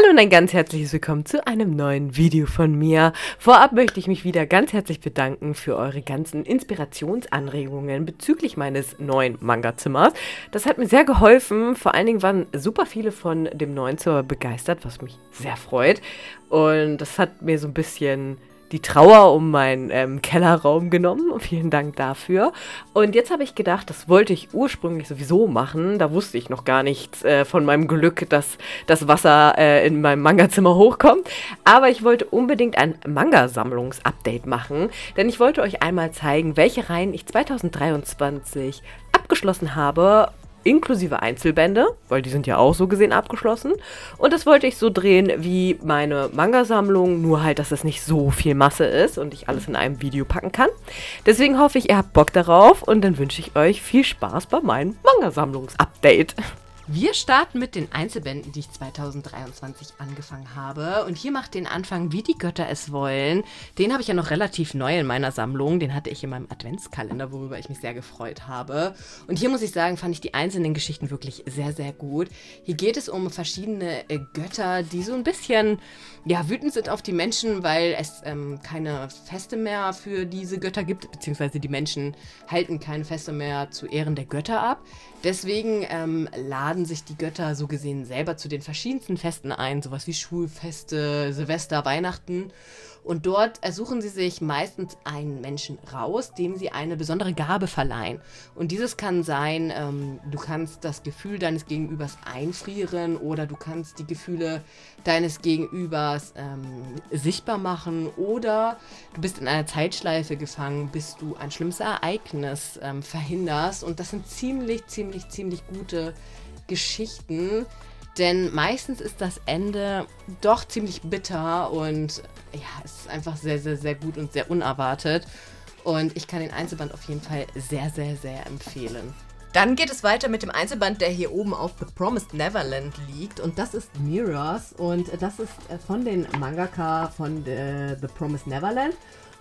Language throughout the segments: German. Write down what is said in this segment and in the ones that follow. Hallo und ein ganz herzliches Willkommen zu einem neuen Video von mir. Vorab möchte ich mich wieder ganz herzlich bedanken für eure ganzen Inspirationsanregungen bezüglich meines neuen Manga-Zimmers. Das hat mir sehr geholfen, vor allen Dingen waren super viele von dem neuen Zimmer begeistert, was mich sehr freut. Und das hat mir so ein bisschen die Trauer um meinen Kellerraum genommen. Vielen Dank dafür. Und jetzt habe ich gedacht, das wollte ich ursprünglich sowieso machen. Da wusste ich noch gar nichts von meinem Glück, dass das Wasser in meinem Manga-Zimmer hochkommt. Aber ich wollte unbedingt ein Manga-Sammlungs-Update machen. Denn ich wollte euch einmal zeigen, welche Reihen ich 2023 abgeschlossen habe, inklusive Einzelbände, weil die sind ja auch so gesehen abgeschlossen. Und das wollte ich so drehen wie meine Manga-Sammlung, nur halt, dass es nicht so viel Masse ist und ich alles in einem Video packen kann. Deswegen hoffe ich, ihr habt Bock darauf und dann wünsche ich euch viel Spaß bei meinem Manga-Sammlungs-Update. Wir starten mit den Einzelbänden, die ich 2023 angefangen habe. Und hier macht den Anfang, wie die Götter es wollen. Den habe ich ja noch relativ neu in meiner Sammlung. Den hatte ich in meinem Adventskalender, worüber ich mich sehr gefreut habe. Und hier muss ich sagen, fand ich die einzelnen Geschichten wirklich sehr, sehr gut. Hier geht es um verschiedene Götter, die so ein bisschen ja, wütend sind auf die Menschen, weil es keine Feste mehr für diese Götter gibt. Beziehungsweise die Menschen halten keine Feste mehr zu Ehren der Götter ab. Deswegen laden sich die Götter so gesehen selber zu den verschiedensten Festen ein, sowas wie Schulfeste, Silvester, Weihnachten. Und dort ersuchen sie sich meistens einen Menschen raus, dem sie eine besondere Gabe verleihen. Und dieses kann sein, du kannst das Gefühl deines Gegenübers einfrieren oder du kannst die Gefühle deines Gegenübers sichtbar machen oder du bist in einer Zeitschleife gefangen, bis du ein schlimmes Ereignis verhinderst. Und das sind ziemlich gute Geschichten, denn meistens ist das Ende doch ziemlich bitter und ja, es ist einfach sehr gut und sehr unerwartet und ich kann den Einzelband auf jeden Fall sehr empfehlen. Dann geht es weiter mit dem Einzelband, der hier oben auf The Promised Neverland liegt und das ist Mirrors und das ist von den Mangaka von The Promised Neverland.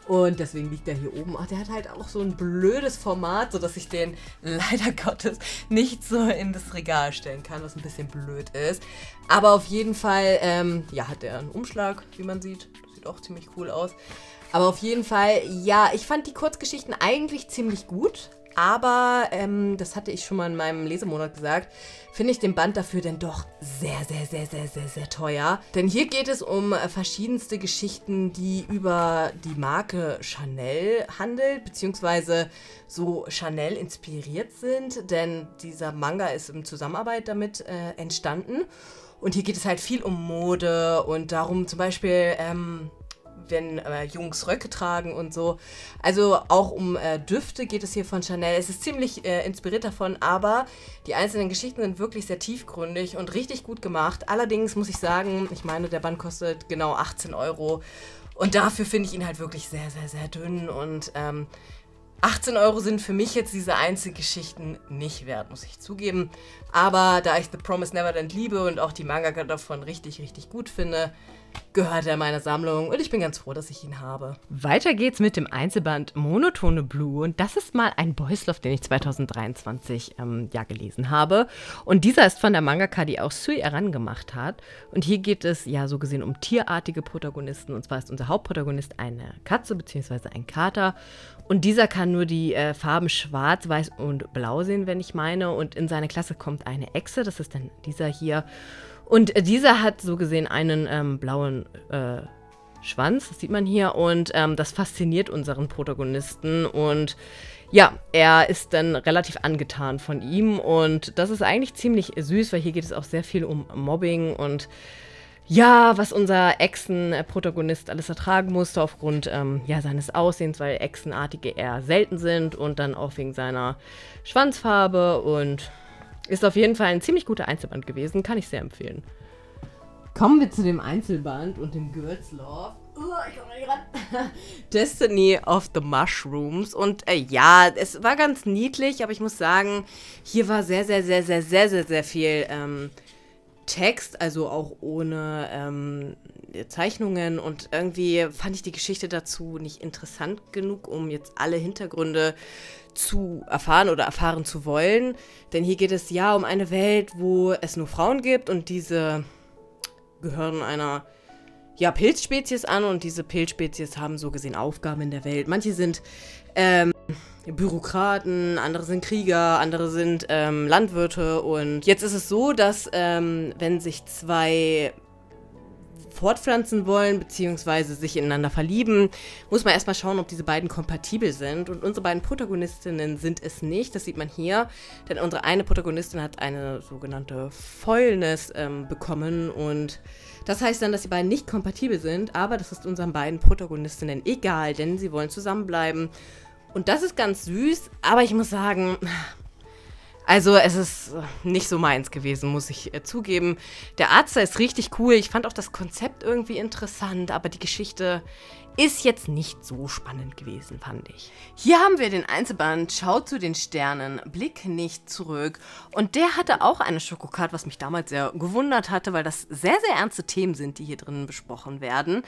Und deswegen liegt der hier oben. Ach, der hat halt auch so ein blödes Format, sodass ich den leider Gottes nicht so in das Regal stellen kann, was ein bisschen blöd ist. Aber auf jeden Fall, ja, hat er einen Umschlag, wie man sieht. Sieht auch ziemlich cool aus. Aber auf jeden Fall, ja, ich fand die Kurzgeschichten eigentlich ziemlich gut. Aber, das hatte ich schon mal in meinem Lesemonat gesagt, finde ich den Band dafür denn doch sehr teuer. Denn hier geht es um verschiedenste Geschichten, die über die Marke Chanel handelt, beziehungsweise so Chanel inspiriert sind, denn dieser Manga ist in Zusammenarbeit damit entstanden. Und hier geht es halt viel um Mode und darum zum Beispiel, wenn Jungs Röcke tragen und so. Also auch um Düfte geht es hier von Chanel. Es ist ziemlich inspiriert davon, aber die einzelnen Geschichten sind wirklich sehr tiefgründig und richtig gut gemacht. Allerdings muss ich sagen, ich meine, der Band kostet genau 18 € und dafür finde ich ihn halt wirklich sehr dünn und 18 € sind für mich jetzt diese Einzelgeschichten nicht wert, muss ich zugeben. Aber da ich The Promised Neverland liebe und auch die Mangaka davon richtig gut finde, gehört er meiner Sammlung und ich bin ganz froh, dass ich ihn habe. Weiter geht's mit dem Einzelband Monotone Blue und das ist mal ein Boys Love, den ich 2023 ja, gelesen habe. Und dieser ist von der Mangaka, die auch Sui Eran gemacht hat. Und hier geht es ja so gesehen um tierartige Protagonisten und zwar ist unser Hauptprotagonist eine Katze bzw. ein Kater und dieser kann nur die Farben schwarz, weiß und blau sehen, wenn ich meine. Und in seine Klasse kommt eine Echse, das ist dann dieser hier. Und dieser hat so gesehen einen blauen Schwanz, das sieht man hier. Und das fasziniert unseren Protagonisten. Und ja, er ist dann relativ angetan von ihm. Und das ist eigentlich ziemlich süß, weil hier geht es auch sehr viel um Mobbing und ja, was unser Echsen-Protagonist alles ertragen musste aufgrund ja, seines Aussehens, weil Echsenartige eher selten sind und dann auch wegen seiner Schwanzfarbe und ist auf jeden Fall ein ziemlich guter Einzelband gewesen, kann ich sehr empfehlen. Kommen wir zu dem Einzelband und dem Girls Love. Ich komme nicht ran. Destiny of the Mushrooms. Und ja, es war ganz niedlich, aber ich muss sagen, hier war sehr viel Text, also auch ohne Zeichnungen und irgendwie fand ich die Geschichte dazu nicht interessant genug, um jetzt alle Hintergründe zu erfahren oder erfahren zu wollen, denn hier geht es ja um eine Welt, wo es nur Frauen gibt und diese gehören einer Pilzspezies an und diese Pilzspezies haben so gesehen Aufgaben in der Welt. Manche sind Bürokraten, andere sind Krieger, andere sind Landwirte und jetzt ist es so, dass wenn sich zwei fortpflanzen wollen, beziehungsweise sich ineinander verlieben, muss man erstmal schauen, ob diese beiden kompatibel sind. Und unsere beiden Protagonistinnen sind es nicht, das sieht man hier, denn unsere eine Protagonistin hat eine sogenannte Fäulnis bekommen und das heißt dann, dass die beiden nicht kompatibel sind, aber das ist unseren beiden Protagonistinnen egal, denn sie wollen zusammenbleiben. Und das ist ganz süß, aber ich muss sagen, also es ist nicht so meins gewesen, muss ich zugeben. Der Artstyle ist richtig cool, ich fand auch das Konzept irgendwie interessant, aber die Geschichte ist jetzt nicht so spannend gewesen, fand ich. Hier haben wir den Einzelband Schau zu den Sternen, Blick nicht zurück. Und der hatte auch eine Schokocard, was mich damals sehr gewundert hatte, weil das sehr, sehr ernste Themen sind, die hier drin besprochen werden.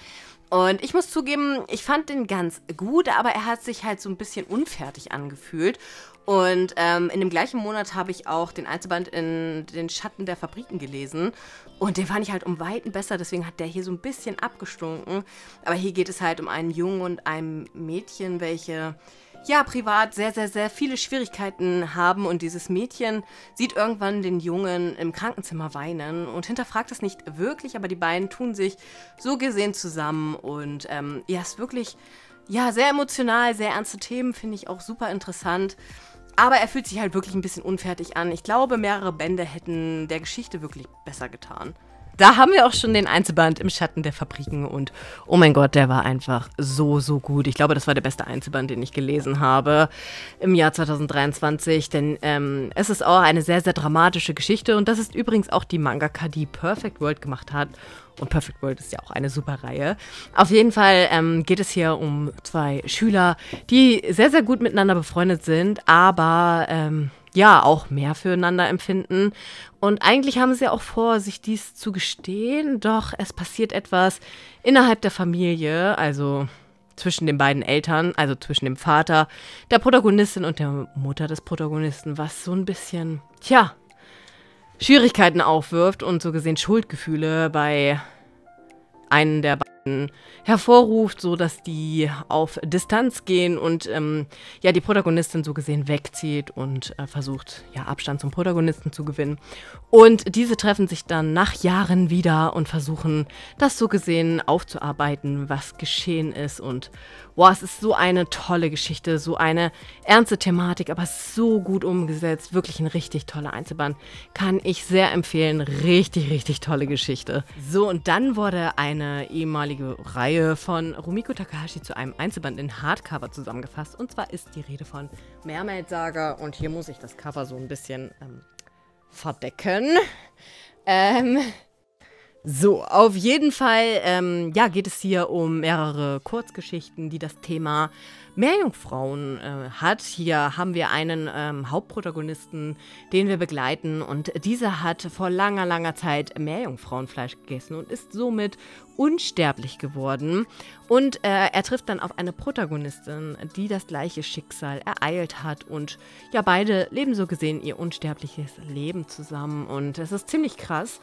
Und ich muss zugeben, ich fand den ganz gut, aber er hat sich halt so ein bisschen unfertig angefühlt. Und in dem gleichen Monat habe ich auch den Einzelband in den Schatten der Fabriken gelesen. Und den fand ich halt um Weiten besser, deswegen hat der hier so ein bisschen abgestunken. Aber hier geht es halt um einen Jungen und ein Mädchen, welche ja privat sehr, sehr, sehr viele Schwierigkeiten haben. Und dieses Mädchen sieht irgendwann den Jungen im Krankenzimmer weinen und hinterfragt das nicht wirklich. Aber die beiden tun sich so gesehen zusammen und ja, ist wirklich ja sehr emotional, sehr ernste Themen, finde ich auch super interessant. Aber er fühlt sich halt wirklich ein bisschen unfertig an. Ich glaube, mehrere Bände hätten der Geschichte wirklich besser getan. Da haben wir auch schon den Einzelband Im Schatten der Fabriken und oh mein Gott, der war einfach so, so gut. Ich glaube, das war der beste Einzelband, den ich gelesen habe im Jahr 2023, denn es ist auch eine sehr, sehr dramatische Geschichte und das ist übrigens auch die Mangaka, die Perfect World gemacht hat. Und Perfect World ist ja auch eine super Reihe. Auf jeden Fall geht es hier um zwei Schüler, die sehr, sehr gut miteinander befreundet sind, aber ja, auch mehr füreinander empfinden. Und eigentlich haben sie ja auch vor, sich dies zu gestehen, doch es passiert etwas innerhalb der Familie, also zwischen den beiden Eltern, also zwischen dem Vater der Protagonistin und der Mutter des Protagonisten, was so ein bisschen, tja, Schwierigkeiten aufwirft und so gesehen Schuldgefühle bei einem der beiden hervorruft, sodass die auf Distanz gehen und ja, die Protagonistin so gesehen wegzieht und versucht, ja, Abstand zum Protagonisten zu gewinnen. Und diese treffen sich dann nach Jahren wieder und versuchen, das so gesehen aufzuarbeiten, was geschehen ist. Und wow, es ist so eine tolle Geschichte, so eine ernste Thematik, aber so gut umgesetzt. Wirklich ein richtig toller Einzelband. Kann ich sehr empfehlen. Richtig, richtig tolle Geschichte. So, und dann wurde eine ehemalige Reihe von Rumiko Takahashi zu einem Einzelband in Hardcover zusammengefasst. Und zwar ist die Rede von Mermaid Saga. Und hier muss ich das Cover so ein bisschen verdecken. So, auf jeden Fall ja, geht es hier um mehrere Kurzgeschichten, die das Thema Meerjungfrauen hat. Hier haben wir einen Hauptprotagonisten, den wir begleiten und dieser hat vor langer, langer Zeit Meerjungfrauenfleisch gegessen und ist somit unsterblich geworden. Und er trifft dann auf eine Protagonistin, die das gleiche Schicksal ereilt hat und ja, beide leben so gesehen ihr unsterbliches Leben zusammen und es ist ziemlich krass.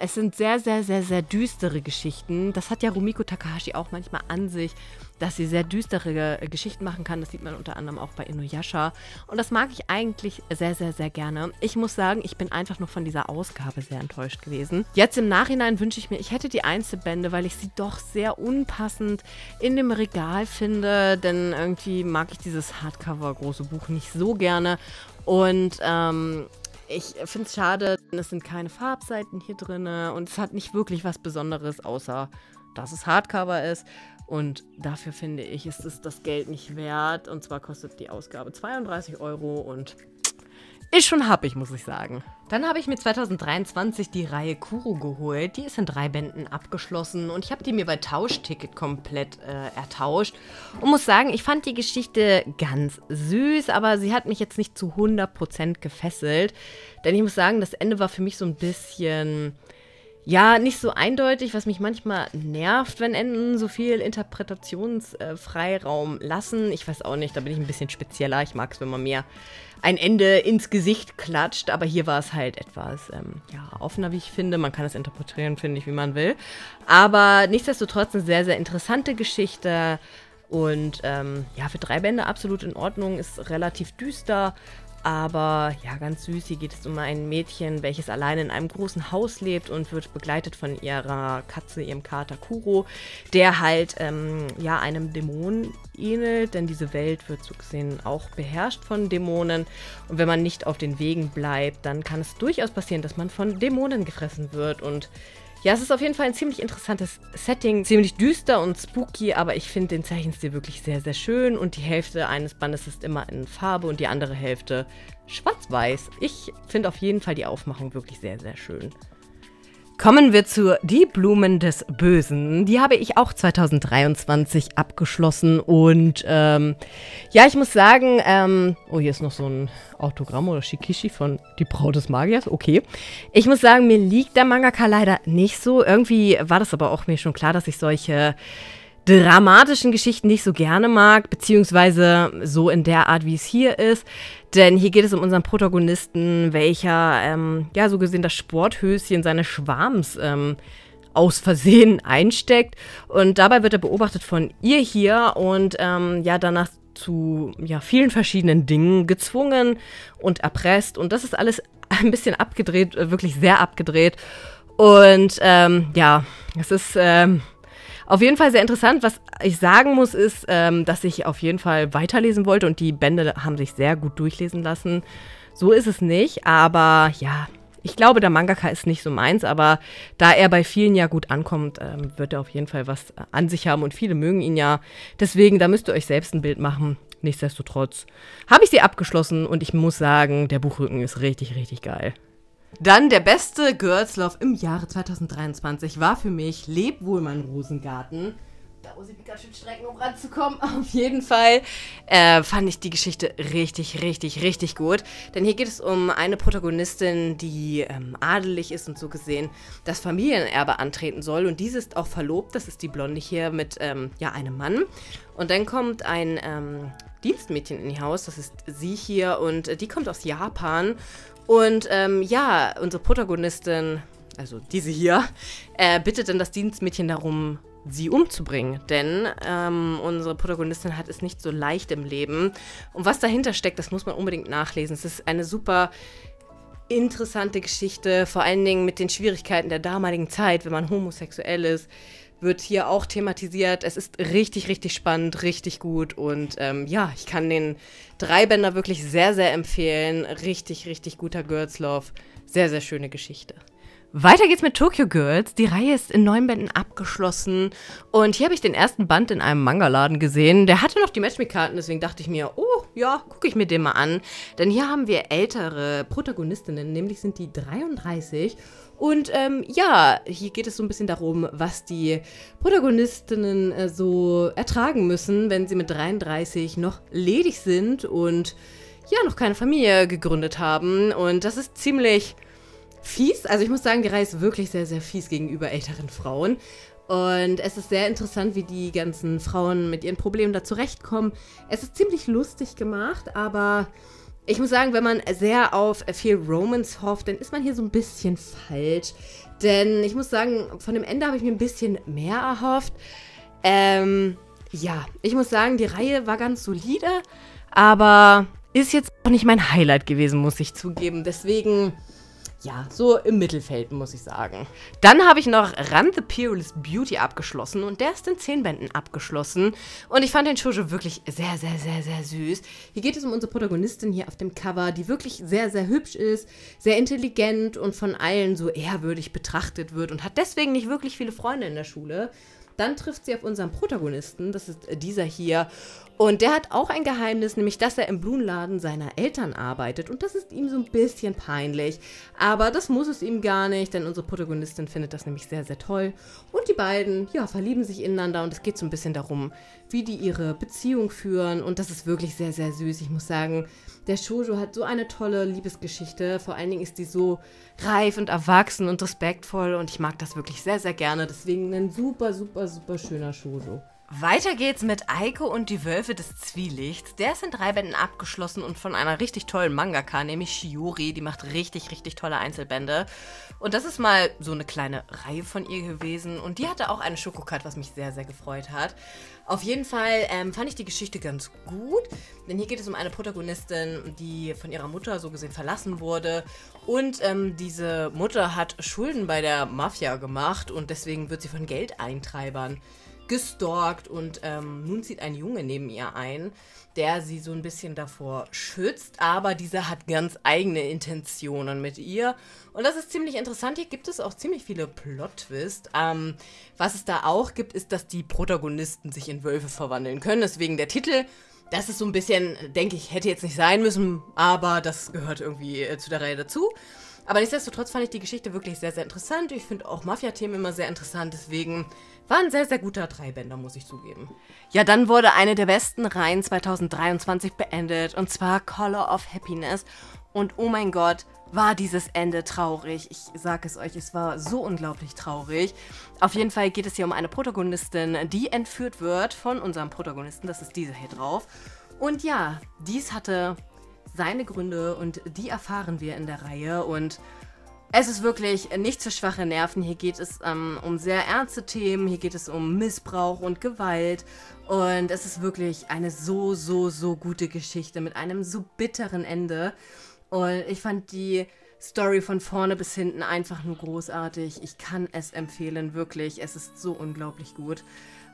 Es sind sehr, sehr, sehr, sehr düstere Geschichten. Das hat ja Rumiko Takahashi auch manchmal an sich, dass sie sehr düstere Geschichten machen kann. Das sieht man unter anderem auch bei Inuyasha. Und das mag ich eigentlich sehr, sehr, sehr gerne. Ich muss sagen, ich bin einfach nur von dieser Ausgabe sehr enttäuscht gewesen. Jetzt im Nachhinein wünsche ich mir, ich hätte die Einzelbände, weil ich sie doch sehr unpassend in dem Regal finde. Denn irgendwie mag ich dieses Hardcover-große Buch nicht so gerne. Und ich finde es schade, es sind keine Farbseiten hier drin und es hat nicht wirklich was Besonderes, außer dass es Hardcover ist. Und dafür finde ich, ist es das Geld nicht wert. Und zwar kostet die Ausgabe 32 € und ist schon happig, muss ich sagen. Dann habe ich mir 2023 die Reihe Kuro geholt. Die ist in 3 Bänden abgeschlossen und ich habe die mir bei Tauschticket komplett ertauscht. Und muss sagen, ich fand die Geschichte ganz süß, aber sie hat mich jetzt nicht zu 100% gefesselt. Denn ich muss sagen, das Ende war für mich so ein bisschen ja, nicht so eindeutig, was mich manchmal nervt, wenn Enden so viel Interpretationsfreiraum lassen. Ich weiß auch nicht, da bin ich ein bisschen spezieller. Ich mag es, wenn man mir ein Ende ins Gesicht klatscht, aber hier war es halt etwas ja, offener, wie ich finde. Man kann es interpretieren, finde ich, wie man will. Aber nichtsdestotrotz eine sehr, sehr interessante Geschichte. Und ja, für 3 Bände absolut in Ordnung, ist relativ düster, aber ja, ganz süß. Hier geht es um ein Mädchen, welches alleine in einem großen Haus lebt und wird begleitet von ihrer Katze, ihrem Kater Kuro, der halt ja, einem Dämon ähnelt, denn diese Welt wird so gesehen auch beherrscht von Dämonen. Und wenn man nicht auf den Wegen bleibt, dann kann es durchaus passieren, dass man von Dämonen gefressen wird. Und ja, es ist auf jeden Fall ein ziemlich interessantes Setting, ziemlich düster und spooky, aber ich finde den Zeichenstil wirklich sehr, sehr schön und die Hälfte eines Bandes ist immer in Farbe und die andere Hälfte schwarz-weiß. Ich finde auf jeden Fall die Aufmachung wirklich sehr, sehr schön. Kommen wir zu Die Blumen des Bösen. Die habe ich auch 2023 abgeschlossen und ja, ich muss sagen, oh, hier ist noch so ein Autogramm oder Shikishi von Die Braut des Magiers, okay. Ich muss sagen, mir liegt der Mangaka leider nicht so. Irgendwie war das aber auch mir schon klar, dass ich solche dramatischen Geschichten nicht so gerne mag, beziehungsweise so in der Art, wie es hier ist. Denn hier geht es um unseren Protagonisten, welcher, ja, so gesehen das Sporthöschen seines Schwarms aus Versehen einsteckt. Und dabei wird er beobachtet von ihr hier und, ja, danach zu ja, vielen verschiedenen Dingen gezwungen und erpresst. Und das ist alles ein bisschen abgedreht, wirklich sehr abgedreht. Und, ja, es ist, auf jeden Fall sehr interessant. Was ich sagen muss, ist, dass ich auf jeden Fall weiterlesen wollte und die Bände haben sich sehr gut durchlesen lassen. So ist es nicht, aber ja, ich glaube, der Mangaka ist nicht so meins, aber da er bei vielen ja gut ankommt, wird er auf jeden Fall was an sich haben und viele mögen ihn ja. Deswegen, da müsst ihr euch selbst ein Bild machen. Nichtsdestotrotz habe ich sie abgeschlossen und ich muss sagen, der Buchrücken ist richtig, richtig geil. Dann der beste Girls Love im Jahre 2023 war für mich Leb wohl mein Rosengarten. Da muss ich mich ganz schön strecken, um ranzukommen. Auf jeden Fall fand ich die Geschichte richtig, richtig, richtig gut. Denn hier geht es um eine Protagonistin, die adelig ist und so gesehen das Familienerbe antreten soll. Und diese ist auch verlobt, das ist die Blonde hier mit ja, einem Mann. Und dann kommt ein Dienstmädchen in ihr Haus, das ist sie hier und die kommt aus Japan. Und ja, unsere Protagonistin, also diese hier, bittet dann das Dienstmädchen darum, sie umzubringen. Denn unsere Protagonistin hat es nicht so leicht im Leben. Und was dahinter steckt, das muss man unbedingt nachlesen. Es ist eine super interessante Geschichte, vor allen Dingen mit den Schwierigkeiten der damaligen Zeit, wenn man homosexuell ist, wird hier auch thematisiert. Es ist richtig, richtig spannend, richtig gut und ja, ich kann den 3 Bänder wirklich sehr, sehr empfehlen. Richtig, richtig guter Girls Love, sehr, sehr schöne Geschichte. Weiter geht's mit Tokyo Girls. Die Reihe ist in 9 Bänden abgeschlossen und hier habe ich den ersten Band in einem Manga-Laden gesehen. Der hatte noch die Matchmake-Karten, deswegen dachte ich mir, oh ja, gucke ich mir den mal an. Denn hier haben wir ältere Protagonistinnen, nämlich sind die 33. Und ja, hier geht es so ein bisschen darum, was die Protagonistinnen so ertragen müssen, wenn sie mit 33 noch ledig sind und ja, noch keine Familie gegründet haben. Und das ist ziemlich fies. Also ich muss sagen, die Reihe ist wirklich sehr, sehr fies gegenüber älteren Frauen. Und es ist sehr interessant, wie die ganzen Frauen mit ihren Problemen da zurechtkommen. Es ist ziemlich lustig gemacht, aber ich muss sagen, wenn man sehr auf viel Romance hofft, dann ist man hier so ein bisschen falsch. Denn ich muss sagen, von dem Ende habe ich mir ein bisschen mehr erhofft. Ja, ich muss sagen, die Reihe war ganz solide, aber ist jetzt auch nicht mein Highlight gewesen, muss ich zugeben. Deswegen, ja, so im Mittelfeld, muss ich sagen. Dann habe ich noch Ran the Peerless Beauty abgeschlossen und der ist in 10 Bänden abgeschlossen. Und ich fand den Shoujo wirklich sehr, sehr, sehr, sehr süß. Hier geht es um unsere Protagonistin hier auf dem Cover, die wirklich sehr, sehr hübsch ist, sehr intelligent und von allen so ehrwürdig betrachtet wird und hat deswegen nicht wirklich viele Freunde in der Schule. Dann trifft sie auf unseren Protagonisten, das ist dieser hier. Und der hat auch ein Geheimnis, nämlich, dass er im Blumenladen seiner Eltern arbeitet. Und das ist ihm so ein bisschen peinlich. Aber das muss es ihm gar nicht, denn unsere Protagonistin findet das nämlich sehr, sehr toll. Und Und die beiden, ja, verlieben sich ineinander und es geht so ein bisschen darum, wie die ihre Beziehung führen. Und das ist wirklich sehr, sehr süß. Ich muss sagen, der Shoujo hat so eine tolle Liebesgeschichte. Vor allen Dingen ist die so reif und erwachsen und respektvoll. Und ich mag das wirklich sehr, sehr gerne. Deswegen ein super, super, super schöner Shoujo. Weiter geht's mit Aiko und die Wölfe des Zwielichts. Der ist in 3 Bänden abgeschlossen und von einer richtig tollen Mangaka, nämlich Shiori. Die macht richtig, richtig tolle Einzelbände. Und das ist mal so eine kleine Reihe von ihr gewesen. Und die hatte auch eine Schokocard, was mich sehr, sehr gefreut hat. Auf jeden Fall fand ich die Geschichte ganz gut. Denn hier geht es um eine Protagonistin, die von ihrer Mutter so gesehen verlassen wurde. Und diese Mutter hat Schulden bei der Mafia gemacht und deswegen wird sie von Geldeintreibern gestalkt und nun zieht ein Junge neben ihr ein, der sie so ein bisschen davor schützt, aber dieser hat ganz eigene Intentionen mit ihr und das ist ziemlich interessant. Hier gibt es auch ziemlich viele Plot-Twists. Was es da auch gibt, ist, dass die Protagonisten sich in Wölfe verwandeln können, deswegen der Titel. Das ist so ein bisschen, denke ich, hätte jetzt nicht sein müssen, aber das gehört irgendwie zu der Reihe dazu. Aber nichtsdestotrotz fand ich die Geschichte wirklich sehr, sehr interessant. Ich finde auch Mafia-Themen immer sehr interessant, deswegen war ein sehr, sehr guter 3-Bänder, muss ich zugeben. Ja, dann wurde eine der besten Reihen 2023 beendet, und zwar Color of Happiness. Und oh mein Gott, war dieses Ende traurig. Ich sage es euch, es war so unglaublich traurig. Auf jeden Fall geht es hier um eine Protagonistin, die entführt wird von unserem Protagonisten. Das ist dieser hier drauf. Und ja, dies hatte seine Gründe und die erfahren wir in der Reihe und es ist wirklich nichts für schwache Nerven. Hier geht es um sehr ernste Themen, hier geht es um Missbrauch und Gewalt und es ist wirklich eine so, so, so gute Geschichte mit einem so bitteren Ende und ich fand die Story von vorne bis hinten einfach nur großartig. Ich kann es empfehlen, wirklich, es ist so unglaublich gut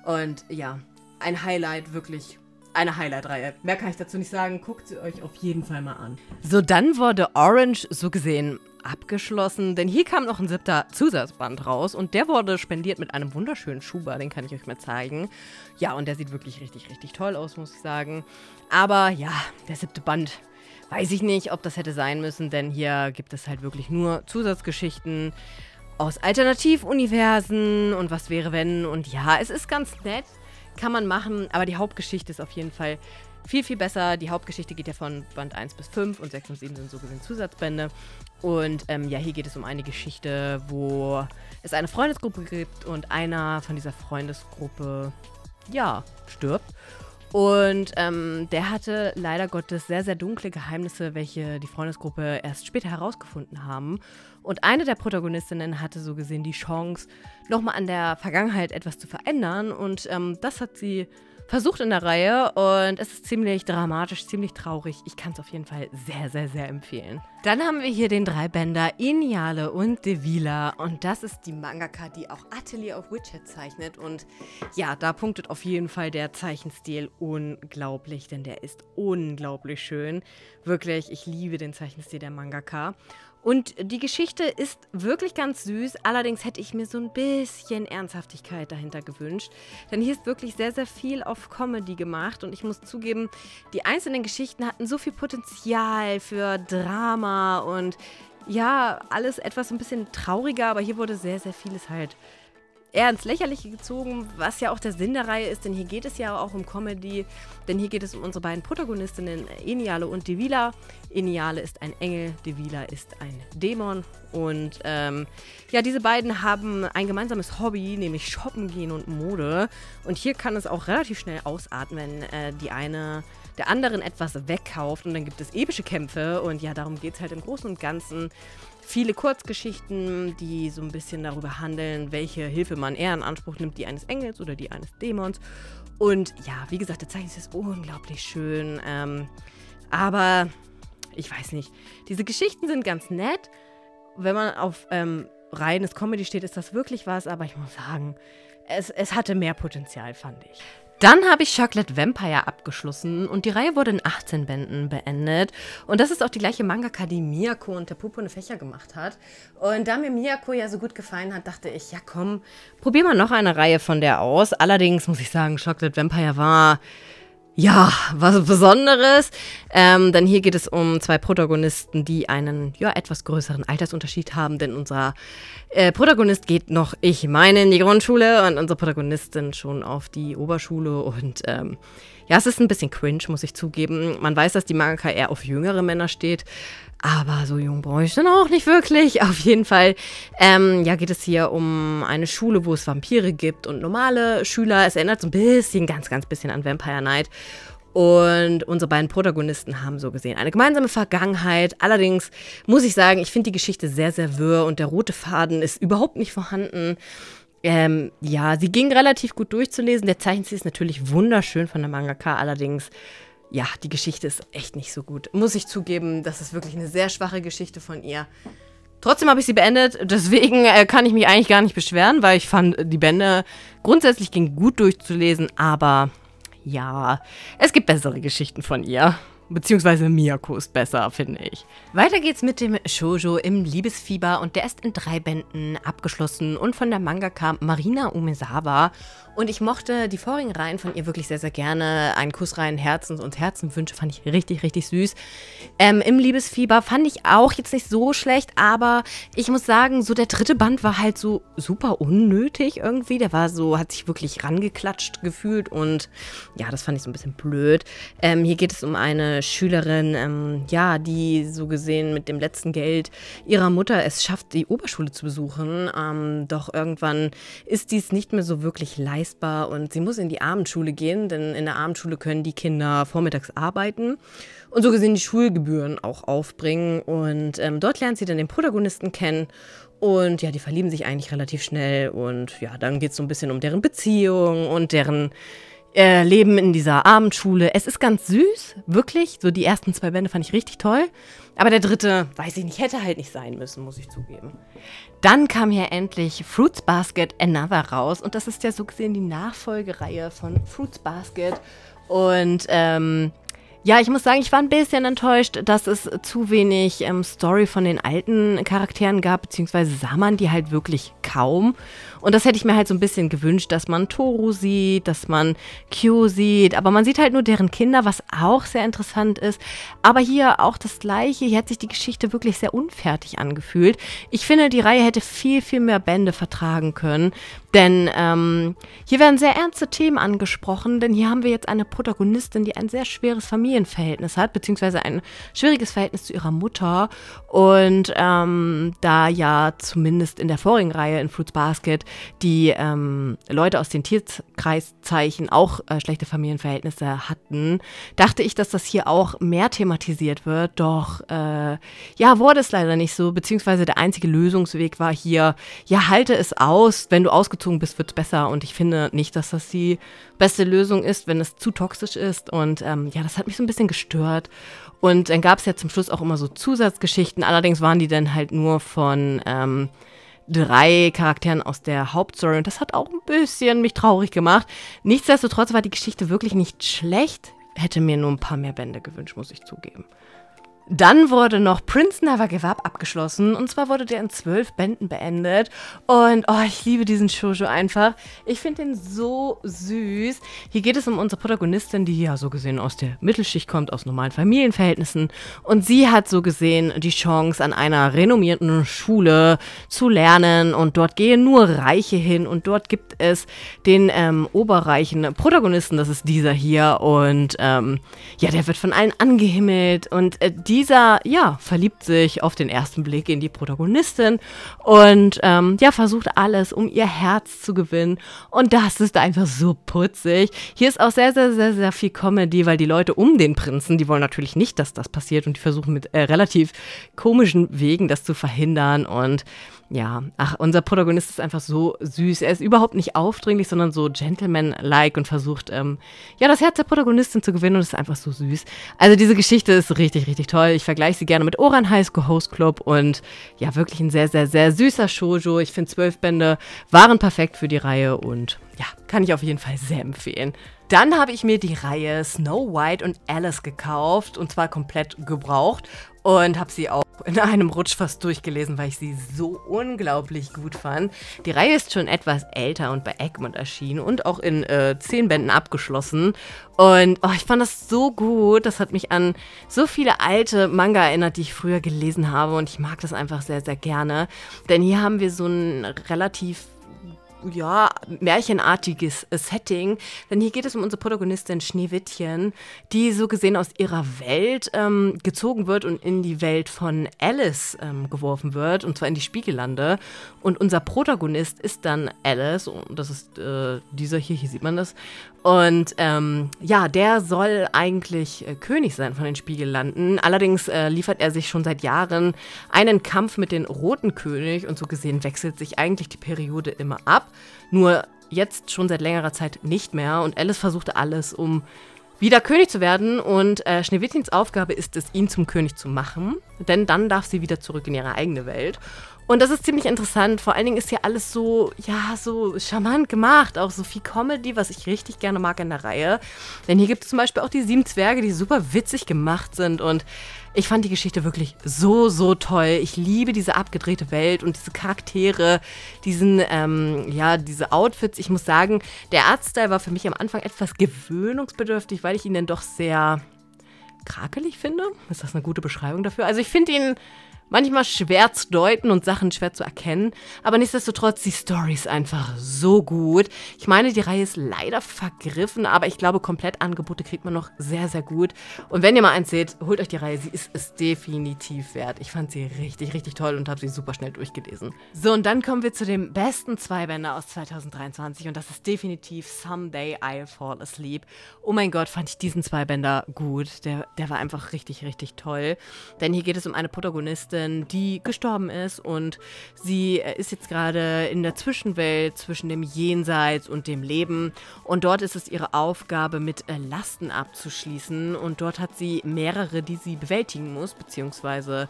und ja, ein Highlight, wirklich. Eine Highlight-Reihe. Mehr kann ich dazu nicht sagen. Guckt sie euch auf jeden Fall mal an. So, dann wurde Orange so gesehen abgeschlossen, denn hier kam noch ein 7. Zusatzband raus und der wurde spendiert mit einem wunderschönen Schuber, den kann ich euch mal zeigen. Ja, und der sieht wirklich richtig, richtig toll aus, muss ich sagen. Aber ja, der 7. Band, weiß ich nicht, ob das hätte sein müssen, denn hier gibt es halt wirklich nur Zusatzgeschichten aus Alternativuniversen und was wäre wenn und ja, es ist ganz nett. Kann man machen, aber die Hauptgeschichte ist auf jeden Fall viel, viel besser. Die Hauptgeschichte geht ja von Band 1 bis 5 und 6 und 7 sind so gesehen Zusatzbände. Und ja, hier geht es um eine Geschichte, wo es eine Freundesgruppe gibt und einer von dieser Freundesgruppe, ja, stirbt. Und der hatte leider Gottes sehr, sehr dunkle Geheimnisse, welche die Freundesgruppe erst später herausgefunden haben. Und eine der Protagonistinnen hatte so gesehen die Chance, nochmal an der Vergangenheit etwas zu verändern. Und das hat sie versucht in der Reihe und es ist ziemlich dramatisch, ziemlich traurig. Ich kann es auf jeden Fall sehr, sehr, sehr empfehlen. Dann haben wir hier den 3-Bänder Eniale und Dewiela und das ist die Mangaka, die auch Atelier of Witch zeichnet und ja, da punktet auf jeden Fall der Zeichenstil unglaublich, denn der ist unglaublich schön. Wirklich, ich liebe den Zeichenstil der Mangaka. Und die Geschichte ist wirklich ganz süß, allerdings hätte ich mir so ein bisschen Ernsthaftigkeit dahinter gewünscht. Denn hier ist wirklich sehr, sehr viel auf Comedy gemacht und ich muss zugeben, die einzelnen Geschichten hatten so viel Potenzial für Drama und ja, alles etwas ein bisschen trauriger, aber hier wurde sehr, sehr vieles halt eher ins Lächerliche gezogen, was ja auch der Sinn der Reihe ist, denn hier geht es ja auch um Comedy, denn hier geht es um unsere beiden Protagonistinnen Eniale und Dewiela. Eniale ist ein Engel, Dewiela ist ein Dämon und ja, diese beiden haben ein gemeinsames Hobby, nämlich Shoppen gehen und Mode und hier kann es auch relativ schnell ausarten, wenn die eine der anderen etwas wegkauft und dann gibt es epische Kämpfe und ja, darum geht es halt im Großen und Ganzen. Viele Kurzgeschichten, die so ein bisschen darüber handeln, welche Hilfe man eher in Anspruch nimmt, die eines Engels oder die eines Dämons. Und ja, wie gesagt, der Zeichenstil ist unglaublich schön. Aber ich weiß nicht, diese Geschichten sind ganz nett. Wenn man auf reines Comedy steht, ist das wirklich was. Aber ich muss sagen, es hatte mehr Potenzial, fand ich. Dann habe ich Chocolate Vampire abgeschlossen und die Reihe wurde in 18 Bänden beendet. Und das ist auch die gleiche Mangaka, die Miyako und der Pupone Fächer gemacht hat. Und da mir Miyako ja so gut gefallen hat, dachte ich, ja komm, probier mal noch eine Reihe von der aus. Allerdings muss ich sagen, Chocolate Vampire war Ja, was Besonderes. Denn hier geht es um zwei Protagonisten, die einen etwas größeren Altersunterschied haben. Denn unser Protagonist geht noch, ich meine, in die Grundschule und unsere Protagonistin schon auf die Oberschule. Und es ist ein bisschen cringe, muss ich zugeben. Man weiß, dass die Mangaka eher auf jüngere Männer steht. Aber so jung brauche ich dann auch nicht wirklich. Auf jeden Fall geht es hier um eine Schule, wo es Vampire gibt und normale Schüler. Es erinnert so ein bisschen, ganz, ganz bisschen an Vampire Night. Und unsere beiden Protagonisten haben so gesehen eine gemeinsame Vergangenheit. Allerdings muss ich sagen, ich finde die Geschichte sehr, sehr wirr und der rote Faden ist überhaupt nicht vorhanden. Sie ging relativ gut durchzulesen. Der Zeichenstil ist natürlich wunderschön von der Mangaka, allerdings... Ja, die Geschichte ist echt nicht so gut. Muss ich zugeben, das ist wirklich eine sehr schwache Geschichte von ihr. Trotzdem habe ich sie beendet, deswegen kann ich mich eigentlich gar nicht beschweren, weil ich fand, die Bände grundsätzlich gingen gut durchzulesen, aber ja, es gibt bessere Geschichten von ihr. Beziehungsweise Miyako ist besser, finde ich. Weiter geht's mit dem Shoujo Im Liebesfieber und der ist in 3 Bänden abgeschlossen und von der Mangaka Marina Umesawa. Und ich mochte die vorigen Reihen von ihr wirklich sehr, sehr gerne. Ein Kussrein Herzens und Herzenswünsche fand ich richtig, richtig süß. Im Liebesfieber fand ich auch jetzt nicht so schlecht, aber ich muss sagen, so der 3. Band war halt so super unnötig irgendwie. Der war so, hat sich wirklich rangeklatscht gefühlt und ja, das fand ich so ein bisschen blöd. Hier geht es um eine Schülerin, die so gesehen mit dem letzten Geld ihrer Mutter es schafft, die Oberschule zu besuchen. Doch irgendwann ist dies nicht mehr so wirklich leistbar und sie muss in die Abendschule gehen, denn in der Abendschule können die Kinder vormittags arbeiten und so gesehen die Schulgebühren auch aufbringen. Und dort lernt sie dann den Protagonisten kennen und ja, die verlieben sich eigentlich relativ schnell und ja, dann geht es so ein bisschen um deren Beziehung und deren Leben in dieser Abendschule. Es ist ganz süß, wirklich. So die ersten 2 Bände fand ich richtig toll. Aber der 3, weiß ich nicht, hätte halt nicht sein müssen, muss ich zugeben. Dann kam hier endlich Fruits Basket Another raus. Und das ist ja so gesehen die Nachfolgereihe von Fruits Basket. Und ich muss sagen, ich war ein bisschen enttäuscht, dass es zu wenig Story von den alten Charakteren gab, beziehungsweise sah man die halt wirklich kaum. Und das hätte ich mir halt so ein bisschen gewünscht, dass man Toru sieht, dass man Kyo sieht, aber man sieht halt nur deren Kinder, was auch sehr interessant ist. Aber hier auch das Gleiche, hier hat sich die Geschichte wirklich sehr unfertig angefühlt. Ich finde, die Reihe hätte viel, viel mehr Bände vertragen können, denn hier werden sehr ernste Themen angesprochen, denn hier haben wir jetzt eine Protagonistin, die ein sehr schweres Familienverhältnis hat, beziehungsweise ein schwieriges Verhältnis zu ihrer Mutter. Und da ja zumindest in der vorigen Reihe in Fruits Basket die Leute aus den Tierkreiszeichen auch schlechte Familienverhältnisse hatten, dachte ich, dass das hier auch mehr thematisiert wird. Doch wurde es leider nicht so, beziehungsweise der einzige Lösungsweg war hier, ja, halte es aus, wenn du ausgezogen bist, wird es besser. Und ich finde nicht, dass das die beste Lösung ist, wenn es zu toxisch ist. Und das hat mich so ein bisschen gestört. Und dann gab es ja zum Schluss auch immer so Zusatzgeschichten. Allerdings waren die dann halt nur von 3 Charakteren aus der Hauptstory. Und das hat auch ein bisschen mich traurig gemacht. Nichtsdestotrotz war die Geschichte wirklich nicht schlecht. Hätte mir nur ein paar mehr Bände gewünscht, muss ich zugeben. Dann wurde noch Prince Never-give-up abgeschlossen und zwar wurde der in 12 Bänden beendet und ich liebe diesen Shoujo einfach. Ich finde den so süß. Hier geht es um unsere Protagonistin, die ja so gesehen aus der Mittelschicht kommt, aus normalen Familienverhältnissen und sie hat so gesehen die Chance, an einer renommierten Schule zu lernen und dort gehen nur Reiche hin und dort gibt es den oberreichen Protagonisten, das ist dieser hier und der wird von allen angehimmelt und Dieser verliebt sich auf den ersten Blick in die Protagonistin und versucht alles, um ihr Herz zu gewinnen. Und das ist einfach so putzig. Hier ist auch sehr, sehr, sehr, sehr viel Comedy, weil die Leute um den Prinzen, die wollen natürlich nicht, dass das passiert und die versuchen mit relativ komischen Wegen das zu verhindern. Und ja, unser Protagonist ist einfach so süß. Er ist überhaupt nicht aufdringlich, sondern so Gentleman-like und versucht, das Herz der Protagonistin zu gewinnen und ist einfach so süß. Also diese Geschichte ist richtig, richtig toll. Ich vergleiche sie gerne mit Orange Host Club und ja, wirklich ein sehr, sehr, sehr süßer Shoujo. Ich finde, 12 Bände waren perfekt für die Reihe und ja, kann ich auf jeden Fall sehr empfehlen. Dann habe ich mir die Reihe Snow White und Alice gekauft und zwar komplett gebraucht und habe sie auch in einem Rutsch fast durchgelesen, weil ich sie so unglaublich gut fand. Die Reihe ist schon etwas älter und bei Egmont erschienen und auch in 10 Bänden abgeschlossen. Und oh, ich fand das so gut. Das hat mich an so viele alte Manga erinnert, die ich früher gelesen habe. Und ich mag das einfach sehr, sehr gerne. Denn hier haben wir so ein relativ, ja, märchenartiges Setting. Denn hier geht es um unsere Protagonistin Schneewittchen, die so gesehen aus ihrer Welt gezogen wird und in die Welt von Alice geworfen wird, und zwar in die Spiegellande. Und unser Protagonist ist dann Alice, und das ist dieser hier sieht man das. Und ja, der soll eigentlich König sein von den Spiegellanden. Allerdings liefert er sich schon seit Jahren einen Kampf mit dem Roten König, und so gesehen wechselt sich eigentlich die Periode immer ab. Nur jetzt schon seit längerer Zeit nicht mehr, und Alice versuchte alles, um wieder König zu werden, und Schneewittchens Aufgabe ist es, ihn zum König zu machen, denn dann darf sie wieder zurück in ihre eigene Welt. Und das ist ziemlich interessant, vor allen Dingen ist hier alles so, ja, so charmant gemacht, auch so viel Comedy, was ich richtig gerne mag in der Reihe. Denn hier gibt es zum Beispiel auch die 7 Zwerge, die super witzig gemacht sind, und ich fand die Geschichte wirklich so, so toll. Ich liebe diese abgedrehte Welt und diese Charaktere, diesen, ja, diese Outfits. Ich muss sagen, der Artstyle war für mich am Anfang etwas gewöhnungsbedürftig, weil ich ihn dann doch sehr krakelig finde. Ist das eine gute Beschreibung dafür? Also ich finde ihn manchmal schwer zu deuten und Sachen schwer zu erkennen, aber nichtsdestotrotz, die Story ist einfach so gut. Ich meine, die Reihe ist leider vergriffen, aber ich glaube, Komplettangebote kriegt man noch sehr, sehr gut. Und wenn ihr mal eins seht, holt euch die Reihe, sie ist es definitiv wert. Ich fand sie richtig, richtig toll und habe sie super schnell durchgelesen. So, und dann kommen wir zu dem besten 2 Bänder aus 2023, und das ist definitiv Someday I'll Fall Asleep. Oh mein Gott, fand ich diesen 2 Bänder gut. Der war einfach richtig, richtig toll, denn hier geht es um eine Protagonistin, die gestorben ist, und sie ist jetzt gerade in der Zwischenwelt zwischen dem Jenseits und dem Leben, und dort ist es ihre Aufgabe, mit Lasten abzuschließen, und dort hat sie mehrere, die sie bewältigen muss, beziehungsweise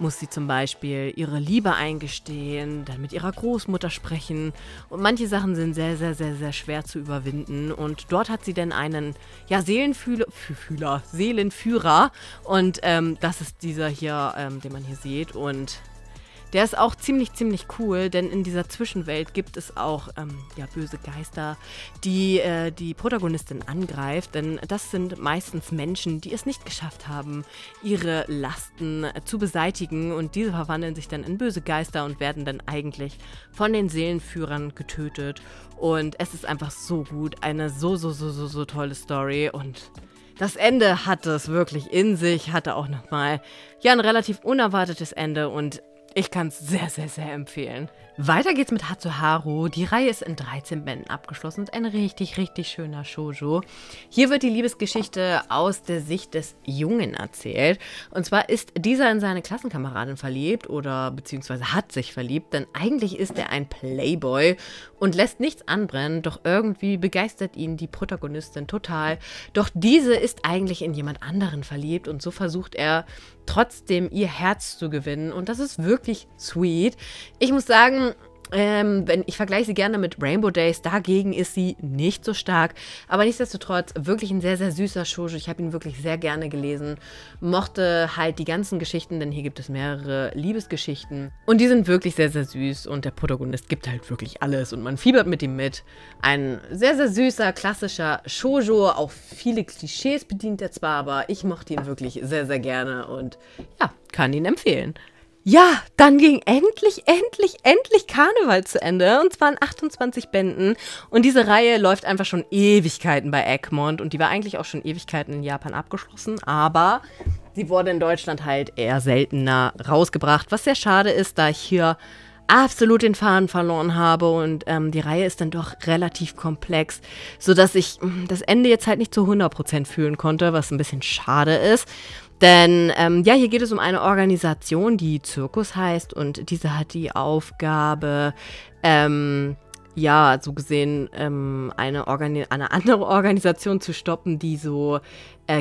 muss sie zum Beispiel ihre Liebe eingestehen, dann mit ihrer Großmutter sprechen, und manche Sachen sind sehr, sehr, sehr, sehr schwer zu überwinden, und dort hat sie dann einen, ja, Seelenführer, und das ist dieser hier, den man hier sieht. Und der ist auch ziemlich, ziemlich cool, denn in dieser Zwischenwelt gibt es auch ja, böse Geister, die die Protagonistin angreift, denn das sind meistens Menschen, die es nicht geschafft haben, ihre Lasten zu beseitigen, und diese verwandeln sich dann in böse Geister und werden dann eigentlich von den Seelenführern getötet, und es ist einfach so gut, eine so tolle Story, und das Ende hatte es wirklich in sich, hatte auch nochmal, ja, ein relativ unerwartetes Ende, und ich kann es sehr, sehr, sehr empfehlen. Weiter geht's mit Hatsuharu. Die Reihe ist in 13 Bänden abgeschlossen und ein richtig, richtig schöner Shoujo. Hier wird die Liebesgeschichte aus der Sicht des Jungen erzählt. Und zwar ist dieser in seine Klassenkameradin verliebt, oder beziehungsweise hat sich verliebt, denn eigentlich ist er ein Playboy und lässt nichts anbrennen, doch irgendwie begeistert ihn die Protagonistin total. Doch diese ist eigentlich in jemand anderen verliebt, und so versucht er trotzdem ihr Herz zu gewinnen, und das ist wirklich sweet. Ich muss sagen, ich vergleiche sie gerne mit Rainbow Days, dagegen ist sie nicht so stark, aber nichtsdestotrotz wirklich ein sehr, sehr süßer Shoujo. Ich habe ihn wirklich sehr gerne gelesen, mochte halt die ganzen Geschichten, denn hier gibt es mehrere Liebesgeschichten, und die sind wirklich sehr, sehr süß, und der Protagonist gibt halt wirklich alles und man fiebert mit ihm mit. Ein sehr, sehr süßer, klassischer Shoujo, auch viele Klischees bedient er zwar, aber ich mochte ihn wirklich sehr, sehr gerne und ja, kann ihn empfehlen. Ja, dann ging endlich Karneval zu Ende, und zwar in 28 Bänden, und diese Reihe läuft einfach schon Ewigkeiten bei Egmont, und die war eigentlich auch schon Ewigkeiten in Japan abgeschlossen, aber sie wurde in Deutschland halt eher seltener rausgebracht, was sehr schade ist, da ich hier absolut den Faden verloren habe, und die Reihe ist dann doch relativ komplex, sodass ich das Ende jetzt halt nicht zu 100% fühlen konnte, was ein bisschen schade ist. Denn, ja, hier geht es um eine Organisation, die Zirkus heißt, und diese hat die Aufgabe, ja, so gesehen eine andere Organisation zu stoppen, die so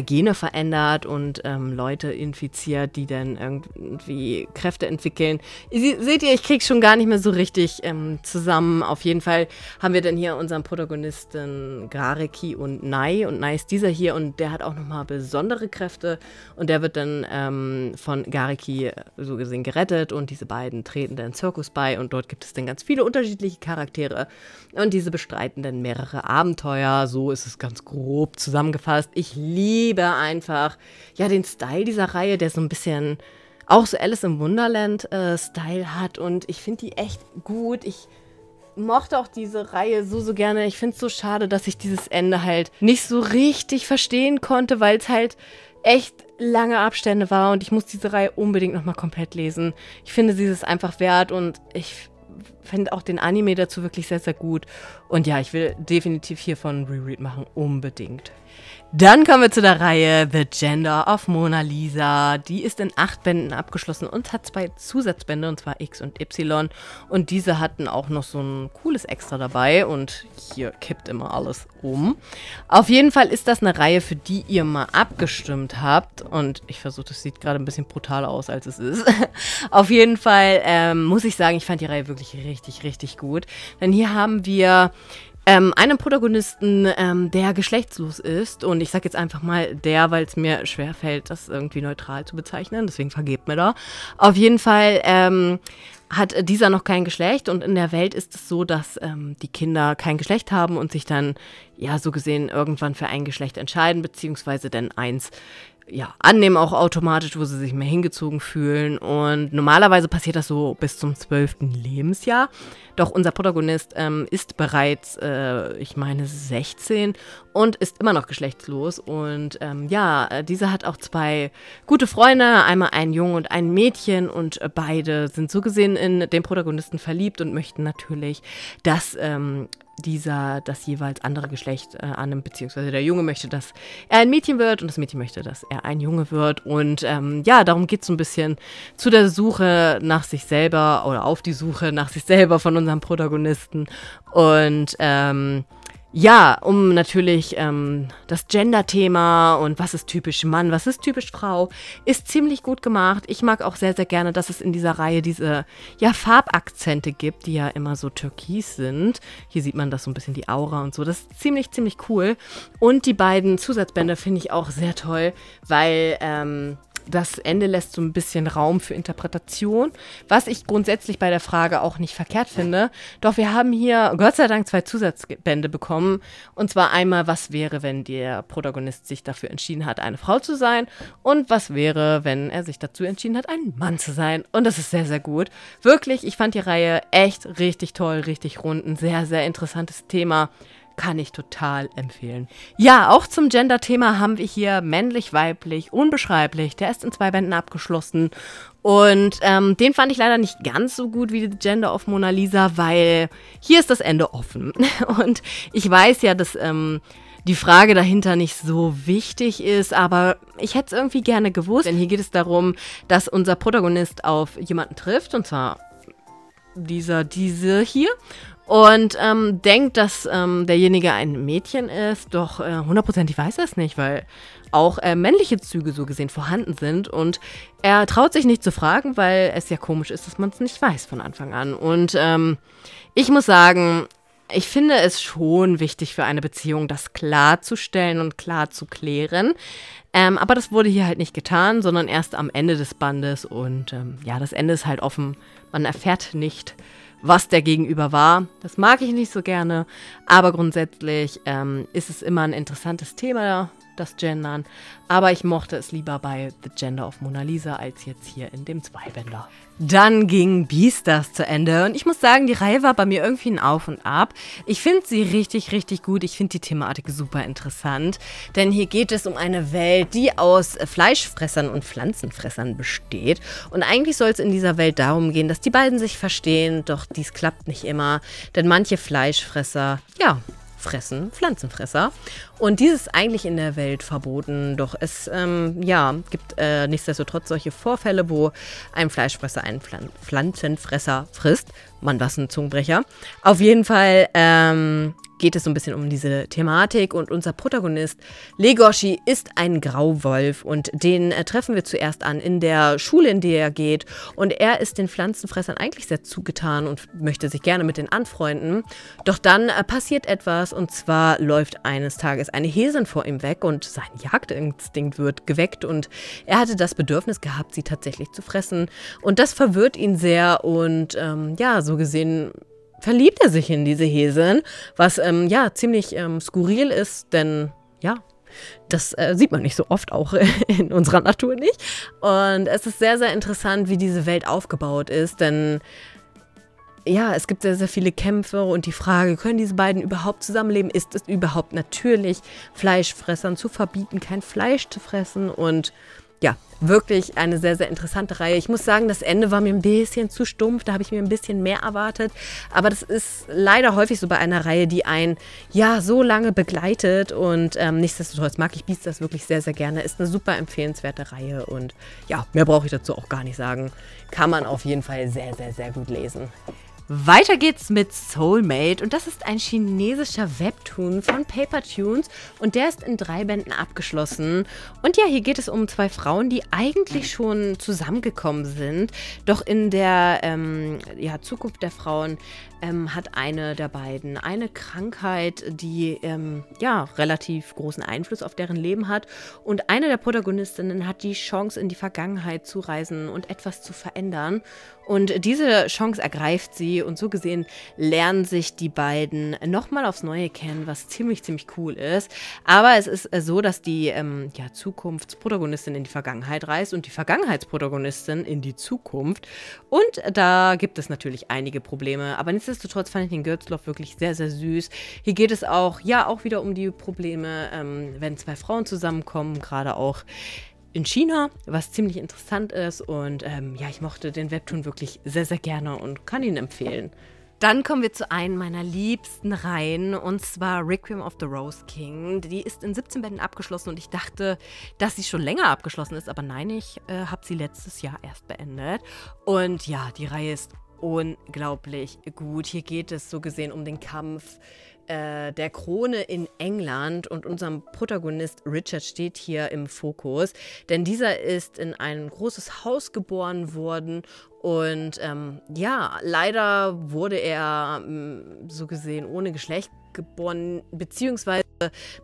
Gene verändert und Leute infiziert, die dann irgendwie Kräfte entwickeln. Seht ihr, ich krieg's schon gar nicht mehr so richtig zusammen. Auf jeden Fall haben wir dann hier unseren Protagonisten Gariki und Nai. Und Nai ist dieser hier und der hat auch nochmal besondere Kräfte. Und der wird dann von Gariki so gesehen gerettet und diese beiden treten dann Zirkus bei. Und dort gibt es dann ganz viele unterschiedliche Charaktere. Und diese bestreiten dann mehrere Abenteuer. So ist es ganz grob zusammengefasst. Ich liebe einfach, ja, den Style dieser Reihe, der so ein bisschen auch so Alice im Wunderland-Style hat und ich finde die echt gut. Ich mochte auch diese Reihe so gerne. Ich finde es so schade, dass ich dieses Ende halt nicht so richtig verstehen konnte, weil es halt echt lange Abstände war und ich muss diese Reihe unbedingt nochmal komplett lesen. Ich finde, sie ist einfach wert und ich finde auch den Anime dazu wirklich sehr, sehr gut. Und ja, ich will definitiv hiervon Reread machen, unbedingt. Dann kommen wir zu der Reihe The Gender of Mona Lisa. Die ist in 8 Bänden abgeschlossen und hat 2 Zusatzbände, und zwar X und Y. Und diese hatten auch noch so ein cooles Extra dabei und hier kippt immer alles um. Auf jeden Fall ist das eine Reihe, für die ihr mal abgestimmt habt. Und ich versuche, das sieht gerade ein bisschen brutaler aus, als es ist. Auf jeden Fall muss ich sagen, ich fand die Reihe wirklich richtig, richtig gut. Denn hier haben wir einen Protagonisten, der geschlechtslos ist, und ich sag jetzt einfach mal der, weil es mir schwerfällt, das irgendwie neutral zu bezeichnen, deswegen vergebt mir da. Auf jeden Fall hat dieser noch kein Geschlecht und in der Welt ist es so, dass die Kinder kein Geschlecht haben und sich dann, ja, so gesehen irgendwann für ein Geschlecht entscheiden, beziehungsweise dann eins, ja, annehmen auch automatisch, wo sie sich mehr hingezogen fühlen, und normalerweise passiert das so bis zum 12. Lebensjahr. Doch unser Protagonist ist bereits, ich meine, 16 und ist immer noch geschlechtslos und ja, dieser hat auch 2 gute Freunde, einmal einen Jungen und ein Mädchen, und beide sind so gesehen in den Protagonisten verliebt und möchten natürlich, dass dieser das jeweils andere Geschlecht annimmt, beziehungsweise der Junge möchte, dass er ein Mädchen wird und das Mädchen möchte, dass er ein Junge wird, und ja, darum geht es so ein bisschen zu der Suche nach sich selber oder auf die Suche nach sich selber von unserem Protagonisten, und ja, um natürlich das Gender-Thema und was ist typisch Mann, was ist typisch Frau, ist ziemlich gut gemacht. Ich mag auch sehr, sehr gerne, dass es in dieser Reihe diese, ja, Farbakzente gibt, die ja immer so türkis sind. Hier sieht man das so ein bisschen, die Aura und so. Das ist ziemlich, ziemlich cool. Und die beiden Zusatzbände finde ich auch sehr toll, weil das Ende lässt so ein bisschen Raum für Interpretation, was ich grundsätzlich bei der Frage auch nicht verkehrt finde. Doch wir haben hier Gott sei Dank 2 Zusatzbände bekommen. Und zwar einmal, was wäre, wenn der Protagonist sich dafür entschieden hat, eine Frau zu sein? Und was wäre, wenn er sich dazu entschieden hat, ein Mann zu sein? Und das ist sehr, sehr gut. Wirklich, ich fand die Reihe echt richtig toll, richtig rund. Ein sehr, sehr interessantes Thema. Kann ich total empfehlen. Ja, auch zum Gender-Thema haben wir hier männlich, weiblich, unbeschreiblich. Der ist in 2 Bänden abgeschlossen. Und den fand ich leider nicht ganz so gut wie The Gender of Mona Lisa, weil hier ist das Ende offen. Und ich weiß ja, dass die Frage dahinter nicht so wichtig ist, aber ich hätte es irgendwie gerne gewusst. Denn hier geht es darum, dass unser Protagonist auf jemanden trifft, und zwar diese hier. Und denkt, dass derjenige ein Mädchen ist, doch hundertprozentig weiß er es nicht, weil auch männliche Züge so gesehen vorhanden sind. Und er traut sich nicht zu fragen, weil es ja komisch ist, dass man es nicht weiß von Anfang an. Und ich muss sagen, ich finde es schon wichtig für eine Beziehung, das klarzustellen und klar zu klären. Aber das wurde hier halt nicht getan, sondern erst am Ende des Bandes. Und ja, das Ende ist halt offen. Man erfährt nicht, was der Gegenüber war. Das mag ich nicht so gerne, aber grundsätzlich ist es immer ein interessantes Thema, das Gendern. Aber ich mochte es lieber bei The Gender of Mona Lisa als jetzt hier in dem 2-Bänder. Dann ging Beastars zu Ende und ich muss sagen, die Reihe war bei mir irgendwie ein Auf und Ab. Ich finde sie richtig, richtig gut. Ich finde die Thematik super interessant, denn hier geht es um eine Welt, die aus Fleischfressern und Pflanzenfressern besteht. Und eigentlich soll es in dieser Welt darum gehen, dass die beiden sich verstehen, doch dies klappt nicht immer, denn manche Fleischfresser, ja, fressen Pflanzenfresser. Und dies ist eigentlich in der Welt verboten, doch es ja, gibt nichtsdestotrotz solche Vorfälle, wo ein Fleischfresser einen Pflanzenfresser frisst. Mann, was ein Zungenbrecher. Auf jeden Fall geht es so ein bisschen um diese Thematik und unser Protagonist Legoshi ist ein Grauwolf und den treffen wir zuerst an in der Schule, in die er geht, und er ist den Pflanzenfressern eigentlich sehr zugetan und möchte sich gerne mit denen anfreunden. Doch dann passiert etwas, und zwar läuft eines Tages eine Hesin vor ihm weg und sein Jagdinstinkt wird geweckt und er hatte das Bedürfnis gehabt, sie tatsächlich zu fressen, und das verwirrt ihn sehr und ja, so gesehen verliebt er sich in diese Hesin, was ja ziemlich skurril ist, denn ja, das sieht man nicht so oft, auch in unserer Natur nicht. Und es ist sehr, sehr interessant, wie diese Welt aufgebaut ist, denn ja, es gibt sehr, sehr viele Kämpfe und die Frage, können diese beiden überhaupt zusammenleben? Ist es überhaupt natürlich, Fleischfressern zu verbieten, kein Fleisch zu fressen? Und ja, wirklich eine sehr, sehr interessante Reihe. Ich muss sagen, das Ende war mir ein bisschen zu stumpf, da habe ich mir ein bisschen mehr erwartet. Aber das ist leider häufig so bei einer Reihe, die einen ja so lange begleitet. Und nichtsdestotrotz mag ich Beastars wirklich sehr, sehr gerne. Ist eine super empfehlenswerte Reihe und ja, mehr brauche ich dazu auch gar nicht sagen. Kann man auf jeden Fall sehr, sehr, sehr gut lesen. Weiter geht's mit Soulmate, und das ist ein chinesischer Webtoon von Paper Tunes und der ist in 3 Bänden abgeschlossen. Und ja, hier geht es um 2 Frauen, die eigentlich schon zusammengekommen sind, doch in der ja, Zukunft der Frauen hat eine der beiden eine Krankheit, die ja, relativ großen Einfluss auf deren Leben hat, und eine der Protagonistinnen hat die Chance, in die Vergangenheit zu reisen und etwas zu verändern, und diese Chance ergreift sie. Und so gesehen lernen sich die beiden nochmal aufs Neue kennen, was ziemlich, ziemlich cool ist. Aber es ist so, dass die ja, Zukunftsprotagonistin in die Vergangenheit reist und die Vergangenheitsprotagonistin in die Zukunft. Und da gibt es natürlich einige Probleme. Aber nichtsdestotrotz fand ich den Girls Love wirklich sehr, sehr süß. Hier geht es auch, ja, auch wieder um die Probleme, wenn 2 Frauen zusammenkommen, gerade auch in China, was ziemlich interessant ist. Und ja, ich mochte den Webtoon wirklich sehr, sehr gerne und kann ihn empfehlen. Dann kommen wir zu einem meiner liebsten Reihen, und zwar Requiem of the Rose King. Die ist in 17 Bänden abgeschlossen und ich dachte, dass sie schon länger abgeschlossen ist, aber nein, ich habe sie letztes Jahr erst beendet. Und ja, die Reihe ist unglaublich gut. Hier geht es so gesehen um den Kampf der Krone in England und unserem Protagonist Richard steht hier im Fokus, denn dieser ist in ein großes Haus geboren worden und ja, leider wurde er so gesehen ohne Geschlecht geboren, beziehungsweise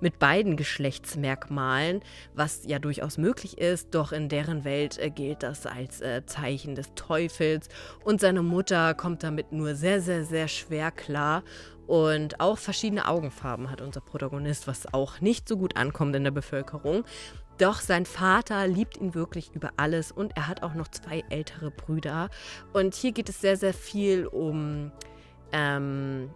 mit beiden Geschlechtsmerkmalen, was ja durchaus möglich ist, doch in deren Welt gilt das als Zeichen des Teufels und seine Mutter kommt damit nur sehr, sehr, sehr schwer klar. Und auch verschiedene Augenfarben hat unser Protagonist, was auch nicht so gut ankommt in der Bevölkerung. Doch sein Vater liebt ihn wirklich über alles und er hat auch noch 2 ältere Brüder. Und hier geht es sehr, sehr viel um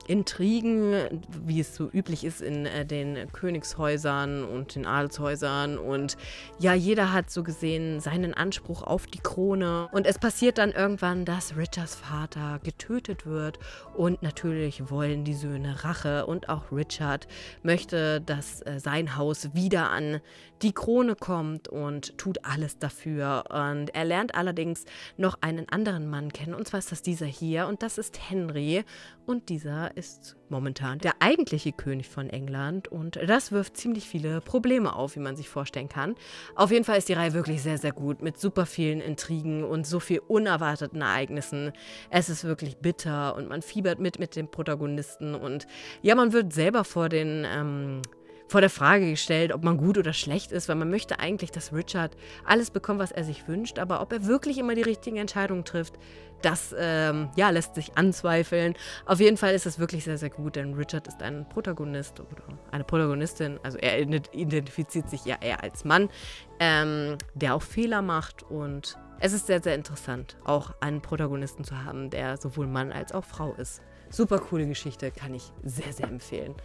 Intrigen, wie es so üblich ist in den Königshäusern und den Adelshäusern, und ja, jeder hat so gesehen seinen Anspruch auf die Krone, und es passiert dann irgendwann, dass Richards Vater getötet wird und natürlich wollen die Söhne Rache und auch Richard möchte, dass sein Haus wieder an die Krone kommt und tut alles dafür. Und er lernt allerdings noch einen anderen Mann kennen, und zwar ist das dieser hier, und das ist Henry. Und dieser ist momentan der eigentliche König von England und das wirft ziemlich viele Probleme auf, wie man sich vorstellen kann. Auf jeden Fall ist die Reihe wirklich sehr, sehr gut mit super vielen Intrigen und so viel unerwarteten Ereignissen. Es ist wirklich bitter und man fiebert mit dem Protagonisten und ja, man wird selber vor der Frage gestellt, ob man gut oder schlecht ist, weil man möchte eigentlich, dass Richard alles bekommt, was er sich wünscht, aber ob er wirklich immer die richtigen Entscheidungen trifft, das ja, lässt sich anzweifeln. Auf jeden Fall ist es wirklich sehr, sehr gut, denn Richard ist ein Protagonist oder eine Protagonistin, also er identifiziert sich ja eher als Mann, der auch Fehler macht, und es ist sehr, sehr interessant, auch einen Protagonisten zu haben, der sowohl Mann als auch Frau ist. Super coole Geschichte, kann ich sehr, sehr empfehlen.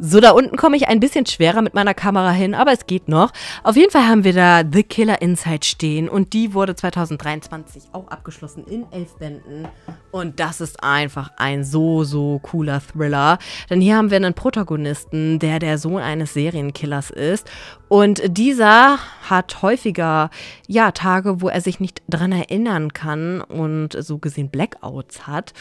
So, da unten komme ich ein bisschen schwerer mit meiner Kamera hin, aber es geht noch. Auf jeden Fall haben wir da The Killer Inside stehen und die wurde 2023 auch abgeschlossen in 11 Bänden. Und das ist einfach ein so, so cooler Thriller. Denn hier haben wir einen Protagonisten, der der Sohn eines Serienkillers ist. Und dieser hat häufiger, ja, Tage, wo er sich nicht dran erinnern kann und so gesehen Blackouts hat.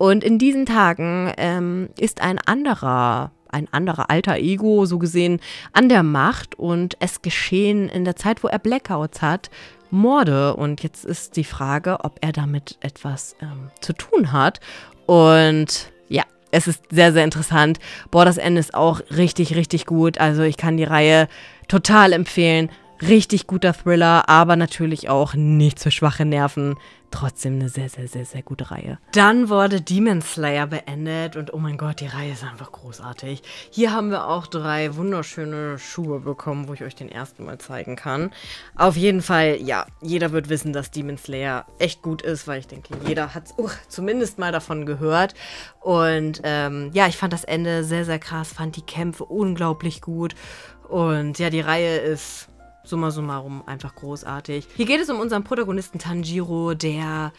Und in diesen Tagen ist ein anderer alter Ego, so gesehen, an der Macht, und es geschehen in der Zeit, wo er Blackouts hat, Morde. Und jetzt ist die Frage, ob er damit etwas zu tun hat. Und ja, es ist sehr, sehr interessant. Boah, das Ende ist auch richtig, richtig gut. Also ich kann die Reihe total empfehlen. Richtig guter Thriller, aber natürlich auch nichts für schwache Nerven. Trotzdem eine sehr, sehr, sehr, sehr gute Reihe. Dann wurde Demon Slayer beendet und oh mein Gott, die Reihe ist einfach großartig. Hier haben wir auch 3 wunderschöne Schuhe bekommen, wo ich euch den ersten mal zeigen kann. Auf jeden Fall, ja, jeder wird wissen, dass Demon Slayer echt gut ist, weil ich denke, jeder hat zumindest mal davon gehört. Und ja, ich fand das Ende sehr, sehr krass, fand die Kämpfe unglaublich gut. Und ja, die Reihe ist summa summarum einfach großartig. Hier geht es um unseren Protagonisten Tanjiro, der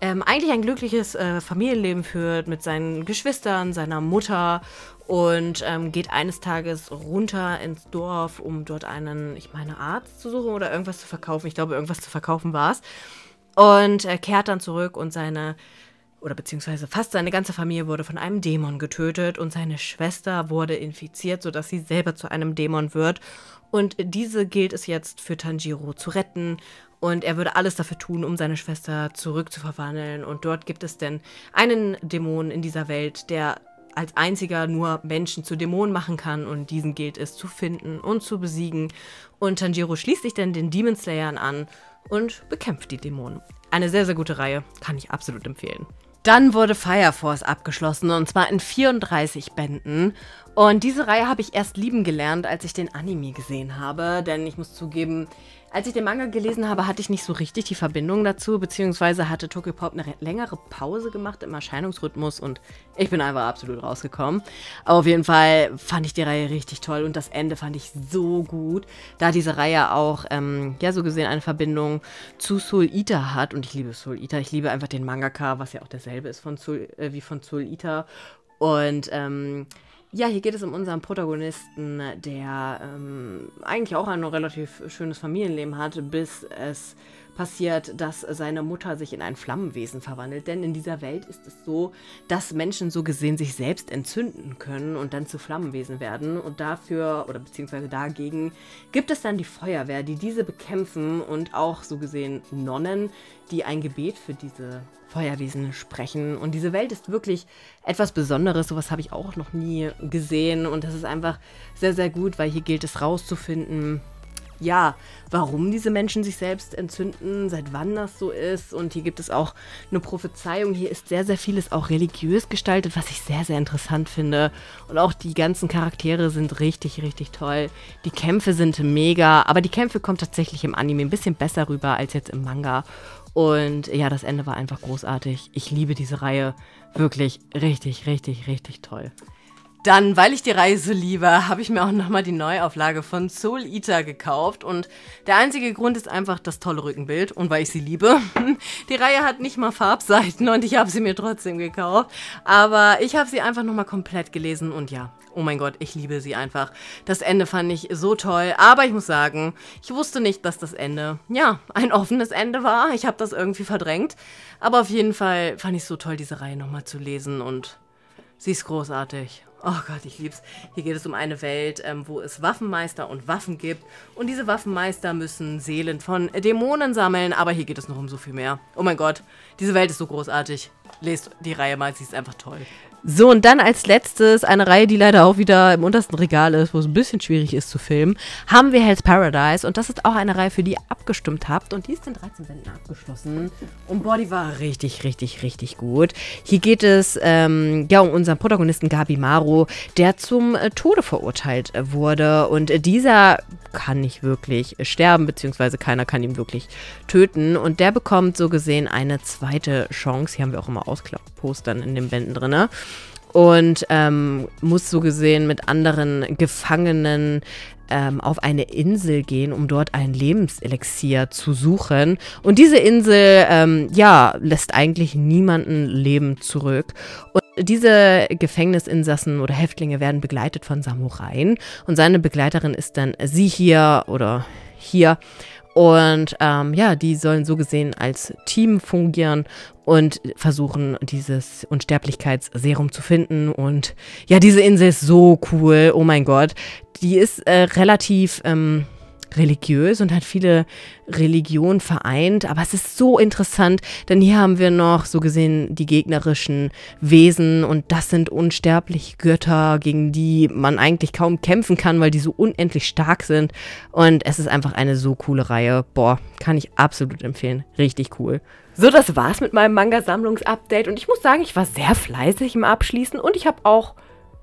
eigentlich ein glückliches Familienleben führt mit seinen Geschwistern, seiner Mutter, und geht eines Tages runter ins Dorf, um dort einen, ich meine, Arzt zu suchen oder irgendwas zu verkaufen. Ich glaube, irgendwas zu verkaufen war es. Und er kehrt dann zurück und beziehungsweise fast seine ganze Familie wurde von einem Dämon getötet und seine Schwester wurde infiziert, sodass sie selber zu einem Dämon wird. Und diese gilt es jetzt für Tanjiro zu retten, und er würde alles dafür tun, um seine Schwester zurückzuverwandeln. Und dort gibt es denn einen Dämon in dieser Welt, der als einziger nur Menschen zu Dämonen machen kann, und diesen gilt es zu finden und zu besiegen. Und Tanjiro schließt sich dann den Demon Slayern an und bekämpft die Dämonen. Eine sehr, sehr gute Reihe, kann ich absolut empfehlen. Dann wurde Fire Force abgeschlossen, und zwar in 34 Bänden. Und diese Reihe habe ich erst lieben gelernt, als ich den Anime gesehen habe. Denn ich muss zugeben, als ich den Manga gelesen habe, hatte ich nicht so richtig die Verbindung dazu. Beziehungsweise hatte Tokyo Pop eine längere Pause gemacht im Erscheinungsrhythmus und ich bin einfach absolut rausgekommen. Aber auf jeden Fall fand ich die Reihe richtig toll und das Ende fand ich so gut, da diese Reihe auch, ja, so gesehen eine Verbindung zu Soul Eater hat. Und ich liebe Soul Eater. Ich liebe einfach den Mangaka, was ja auch derselbe ist von Soul Eater. Und ja, hier geht es um unseren Protagonisten, der eigentlich auch ein relativ schönes Familienleben hat, bis es passiert, dass seine Mutter sich in ein Flammenwesen verwandelt. Denn in dieser Welt ist es so, dass Menschen so gesehen sich selbst entzünden können und dann zu Flammenwesen werden. Und dafür, oder beziehungsweise dagegen, gibt es dann die Feuerwehr, die diese bekämpfen, und auch so gesehen Nonnen, die ein Gebet für diese Feuerwesen sprechen. Und diese Welt ist wirklich etwas Besonderes. Sowas habe ich auch noch nie gesehen. Und das ist einfach sehr, sehr gut, weil hier gilt es rauszufinden, ja, warum diese Menschen sich selbst entzünden, seit wann das so ist. Und hier gibt es auch eine Prophezeiung. Hier ist sehr, sehr vieles auch religiös gestaltet, was ich sehr, sehr interessant finde. Und auch die ganzen Charaktere sind richtig, richtig toll. Die Kämpfe sind mega, aber die Kämpfe kommen tatsächlich im Anime ein bisschen besser rüber als jetzt im Manga. Und ja, das Ende war einfach großartig. Ich liebe diese Reihe. Wirklich richtig, richtig, richtig toll. Dann, weil ich die Reihe so liebe, habe ich mir auch nochmal die Neuauflage von Soul Eater gekauft. Und der einzige Grund ist einfach das tolle Rückenbild und weil ich sie liebe. Die Reihe hat nicht mal Farbseiten und ich habe sie mir trotzdem gekauft. Aber ich habe sie einfach nochmal komplett gelesen und ja, oh mein Gott, ich liebe sie einfach. Das Ende fand ich so toll, aber ich muss sagen, ich wusste nicht, dass das Ende, ja, ein offenes Ende war. Ich habe das irgendwie verdrängt. Aber auf jeden Fall fand ich es so toll, diese Reihe nochmal zu lesen, und sie ist großartig. Oh Gott, ich lieb's. Hier geht es um eine Welt, wo es Waffenmeister und Waffen gibt. Und diese Waffenmeister müssen Seelen von Dämonen sammeln. Aber hier geht es noch um so viel mehr. Oh mein Gott, diese Welt ist so großartig. Lest die Reihe mal, sie ist einfach toll. So, und dann als letztes eine Reihe, die leider auch wieder im untersten Regal ist, wo es ein bisschen schwierig ist zu filmen, haben wir Hell's Paradise. Und das ist auch eine Reihe, für die ihr abgestimmt habt. Und die ist in 13 Bänden abgeschlossen. Und boah, die war richtig, richtig, richtig gut. Hier geht es ja um unseren Protagonisten Gabimaru, der zum Tode verurteilt wurde. Und dieser kann nicht wirklich sterben, beziehungsweise keiner kann ihn wirklich töten. Und der bekommt so gesehen eine zweite Chance. Hier haben wir auch immer Ausklappostern in den Bänden drin. Und muss so gesehen mit anderen Gefangenen auf eine Insel gehen, um dort ein Lebenselixier zu suchen. Und diese Insel, ja, lässt eigentlich niemanden leben zurück. Und diese Gefängnisinsassen oder Häftlinge werden begleitet von Samuraien. Und seine Begleiterin ist dann sie hier oder hier. Und ja, die sollen so gesehen als Team fungieren und versuchen, dieses Unsterblichkeitsserum zu finden. Und ja, diese Insel ist so cool, oh mein Gott. Die ist relativ religiös und hat viele Religionen vereint, aber es ist so interessant, denn hier haben wir noch so gesehen die gegnerischen Wesen und das sind unsterbliche Götter, gegen die man eigentlich kaum kämpfen kann, weil die so unendlich stark sind und es ist einfach eine so coole Reihe. Boah, kann ich absolut empfehlen. Richtig cool. So, das war's mit meinem Manga-Sammlungsupdate und ich muss sagen, ich war sehr fleißig im Abschließen und ich habe auch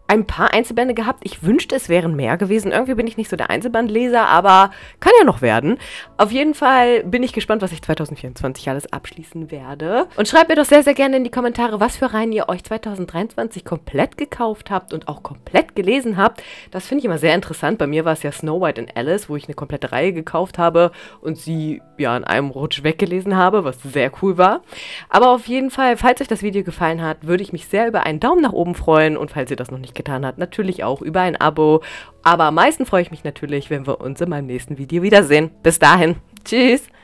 ein paar Einzelbände gehabt. Ich wünschte, es wären mehr gewesen. Irgendwie bin ich nicht so der Einzelbandleser, aber kann ja noch werden. Auf jeden Fall bin ich gespannt, was ich 2024 alles abschließen werde. Und schreibt mir doch sehr, sehr gerne in die Kommentare, was für Reihen ihr euch 2023 komplett gekauft habt und auch komplett gelesen habt. Das finde ich immer sehr interessant. Bei mir war es ja Snow White and Alice, wo ich eine komplette Reihe gekauft habe und sie ja in einem Rutsch weggelesen habe, was sehr cool war. Aber auf jeden Fall, falls euch das Video gefallen hat, würde ich mich sehr über einen Daumen nach oben freuen und falls ihr das noch nicht getan hat, natürlich auch über ein Abo. Aber am meisten freue ich mich natürlich, wenn wir uns in meinem nächsten Video wiedersehen. Bis dahin. Tschüss.